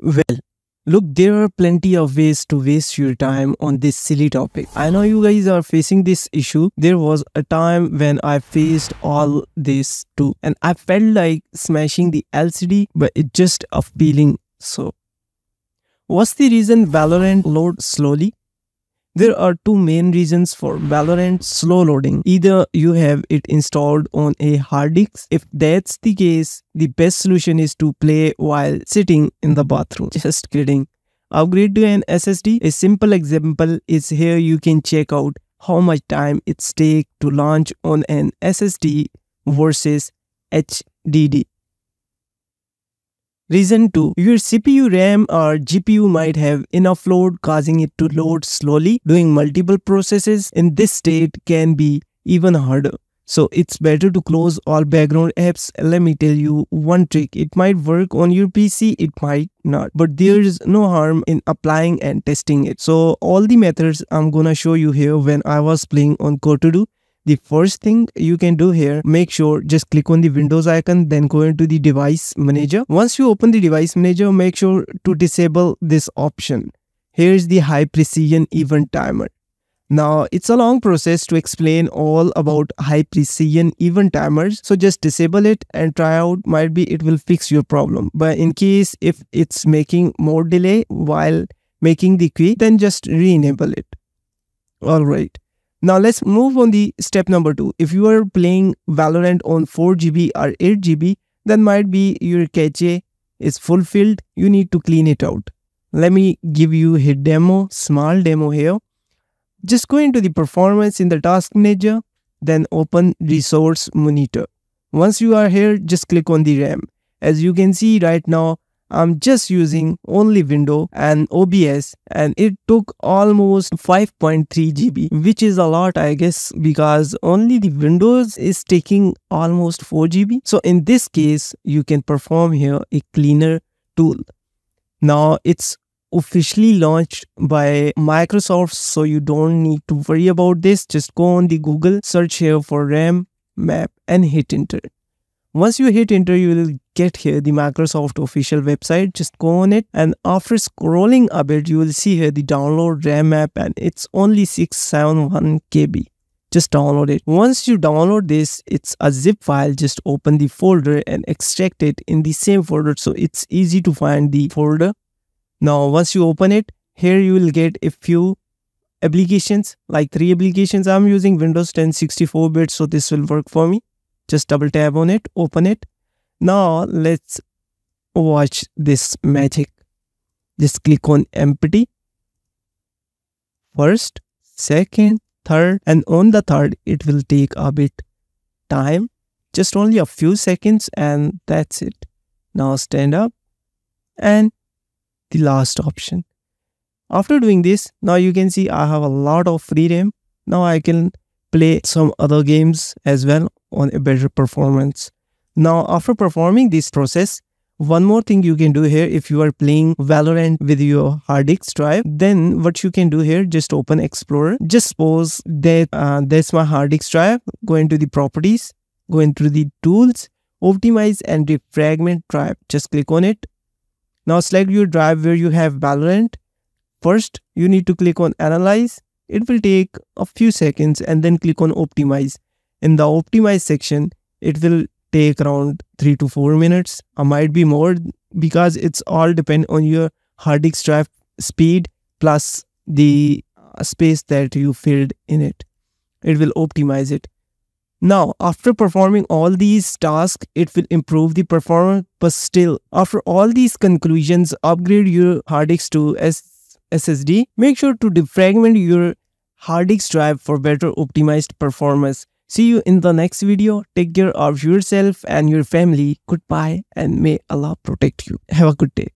Well, look, there are plenty of ways to waste your time on this silly topic. I know you guys are facing this issue. There was a time when I faced all this too, and I felt like smashing the LCD, but it just appealing so. What's the reason Valorant loads slowly? There are two main reasons for Valorant slow loading. Either you have it installed on a hard disk. If that's the case, the best solution is to play while sitting in the bathroom. Just kidding. Upgrade to an SSD. A simple example is here. You can check out how much time it's take to launch on an SSD versus HDD. Reason 2. Your CPU, RAM or GPU might have enough load causing it to load slowly. Doing multiple processes in this state can be even harder. So it's better to close all background apps. Let me tell you one trick. It might work on your PC, it might not. But there's no harm in applying and testing it. So all the methods I'm gonna show you here when I was playing on Cotodo. The first thing you can do here, make sure just click on the Windows icon, then go into the device manager. Once you open the device manager, make sure to disable this option. Here's the high precision event timer. Now it's a long process to explain all about high precision event timers. So just disable it and try out. Might be it will fix your problem. But in case if it's making more delay while making the queue, then just re-enable it. Alright. Now let's move on the step number 2. If you are playing Valorant on 4GB or 8GB, then might be your cache is fulfilled. You need to clean it out. Let me give you a demo, small demo here. Just go into the performance in the task manager, then open resource monitor. Once you are here, just click on the RAM. As you can see right now, I'm just using only Windows and OBS, and it took almost 5.3 GB, which is a lot, I guess, because only the Windows is taking almost 4 GB. So in this case, you can perform here a cleaner tool. Now it's officially launched by Microsoft, so you don't need to worry about this. Just go on the Google, search here for RAM map and hit enter. Once you hit enter, you will get here the Microsoft official website. Just go on it, and after scrolling a bit, you will see here the download RAM map, and it's only 671 KB. Just download it. Once you download this, it's a zip file. Just open the folder and extract it in the same folder, so it's easy to find the folder. Now once you open it, here you will get a few applications, like 3 applications. I'm using Windows 10 64-bit, so this will work for me. Just double tap on it, open it. Now let's watch this magic. Just click on empty. First, second, third, and on the third, it will take a bit time. Just only a few seconds, and that's it. Now stand up and the last option. After doing this, now you can see I have a lot of free RAM. Now I can play some other games as well on a better performance. Now after performing this process, one more thing you can do here. If you are playing Valorant with your hard disk drive, then what you can do here, just open Explorer. Just suppose that that's my hard disk drive. Go into the properties, go into the tools, optimize and defragment drive. Just click on it. Now select your drive where you have Valorant. First you need to click on analyze. It will take a few seconds, and then click on optimize. In the optimize section, it will take around 3 to 4 minutes, or might be more, because it's all depend on your hard disk drive speed plus the space that you filled in it. It will optimize it. Now after performing all these tasks, it will improve the performance, but still after all these conclusions, upgrade your hard disk to SSD. Make sure to defragment your hard disk drive for better optimized performance. See you in the next video. Take care of yourself and your family. Goodbye, and may Allah protect you. Have a good day.